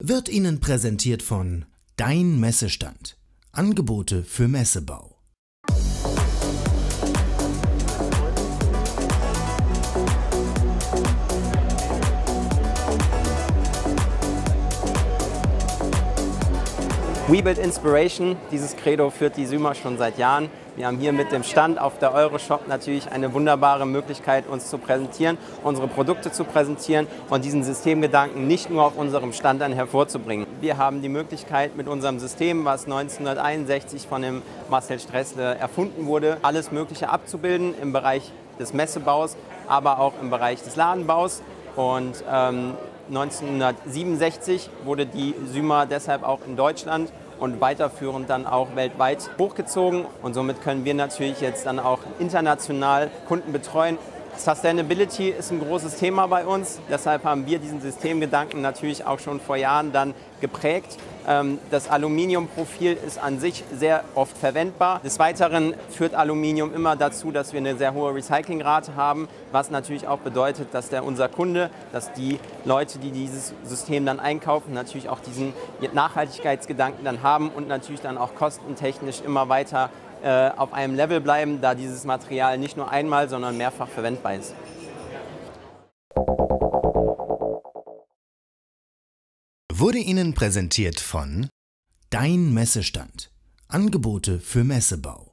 wird Ihnen präsentiert von Dein Messestand – Angebote für Messebau. We Build Inspiration, dieses Credo führt die Syma schon seit Jahren. Wir haben hier mit dem Stand auf der Euroshop natürlich eine wunderbare Möglichkeit, uns zu präsentieren, unsere Produkte zu präsentieren und diesen Systemgedanken nicht nur auf unserem Stand dann hervorzubringen. Wir haben die Möglichkeit mit unserem System, was 1961 von dem Marcel Stressler erfunden wurde, alles Mögliche abzubilden im Bereich des Messebaus, aber auch im Bereich des Ladenbaus. Und 1967 wurde die Syma deshalb auch in Deutschland und weiterführend dann auch weltweit hochgezogen. Und somit können wir natürlich jetzt dann auch international Kunden betreuen. Sustainability ist ein großes Thema bei uns. Deshalb haben wir diesen Systemgedanken natürlich auch schon vor Jahren dann geprägt. Das Aluminiumprofil ist an sich sehr oft verwendbar. Des Weiteren führt Aluminium immer dazu, dass wir eine sehr hohe Recyclingrate haben, was natürlich auch bedeutet, dass unser Kunde, dass die Leute, die dieses System dann einkaufen, natürlich auch diesen Nachhaltigkeitsgedanken dann haben und natürlich dann auch kostentechnisch immer weiter auf einem Level bleiben, da dieses Material nicht nur einmal, sondern mehrfach verwendbar ist. Wurde Ihnen präsentiert von Dein Messestand – Angebote für Messebau.